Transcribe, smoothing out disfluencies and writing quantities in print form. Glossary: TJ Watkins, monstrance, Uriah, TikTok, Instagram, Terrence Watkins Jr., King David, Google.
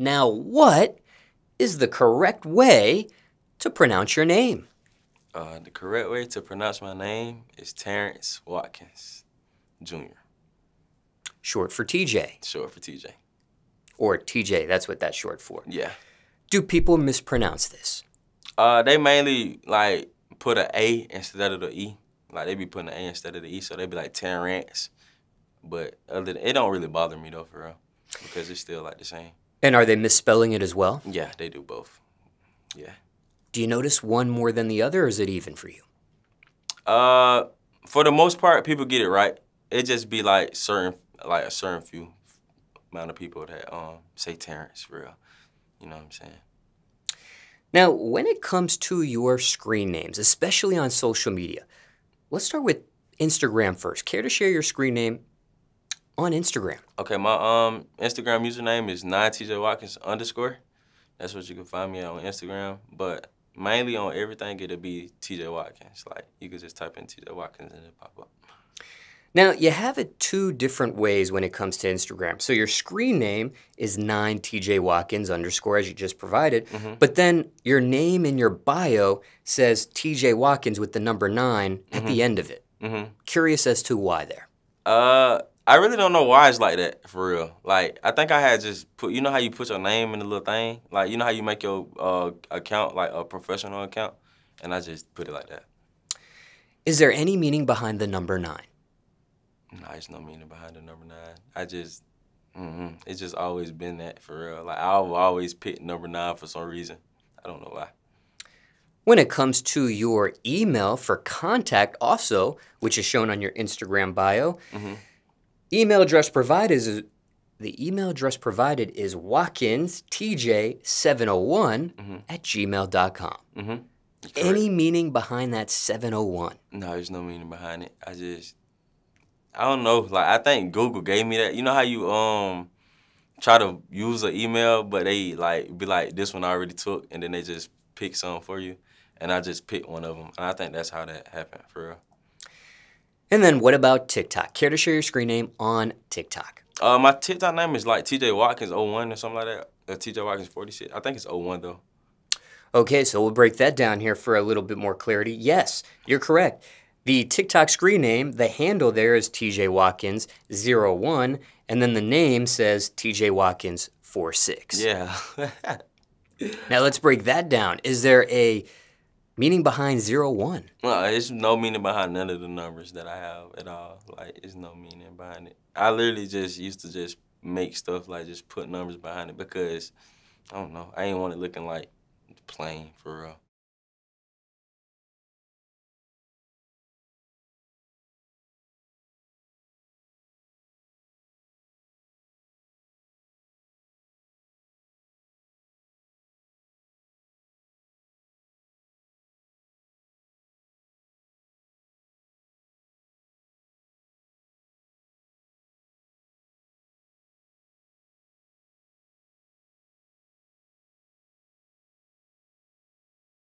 Now, what is the correct way to pronounce your name? The correct way to pronounce my name is Terrence Watkins Jr. Short for TJ. Short for TJ. Or TJ, that's what that's short for. Yeah. Do people mispronounce this? They mainly, like, put an A instead of the E. Like, they be putting an A instead of the E, so they be like Terrence. But other than, it don't really bother me, though, for real, because it's still, like, the same. And are they misspelling it as well? Yeah, they do both. Yeah. Do you notice one more than the other, or is it even for you? For the most part, people get it right. It just be, like, a certain few amount of people that say Terrence, for real. You know what I'm saying? Now, when it comes to your screen names, especially on social media, let's start with Instagram first. Care to share your screen name on Instagram? Okay, my Instagram username is 9TJWatkins_. That's what you can find me at on Instagram. But mainly on everything, it'll be TJ Watkins. Like, you can just type in TJ Watkins and it'll pop up. Now, you have it two different ways when it comes to Instagram. So your screen name is 9TJWatkins_, as you just provided. But then your name in your bio says TJ Watkins with the number 9 at the end of it. Curious as to why there. I really don't know why it's like that, for real. Like, I think I had just put, you know how you put your name in the little thing? Like, you know how you make your account, like a professional account? And I just put it like that. Is there any meaning behind the number 9? Nah, there's no meaning behind the number 9. I just, it's just always been that, for real. Like, I've always picked number 9 for some reason. I don't know why. When it comes to your email for contact also, which is shown on your Instagram bio, email address provided is, the email address provided is WatkinsTJ701 at gmail.com. Any meaning behind that 701? No, there's no meaning behind it. I don't know. Like, I think Google gave me that. You know how you try to use an email, but they like be like, this one I already took, and then they just pick some for you, and I just picked one of them. And I think that's how that happened, for real. And then what about TikTok? Care to share your screen name on TikTok? My TikTok name is like TJ Watkins 01 or something like that. TJ Watkins 46. I think it's 01 though. Okay, so we'll break that down here for a little bit more clarity. Yes, you're correct. The TikTok screen name, the handle there is TJ Watkins 01, and then the name says TJ Watkins 46. Yeah. Now let's break that down. Is there a meaning behind 01? Well, there's no meaning behind none of the numbers that I have at all. Like, there's no meaning behind it. I literally just used to just make stuff, like just put numbers behind it because, I don't know, I ain't want it looking like plain, for real.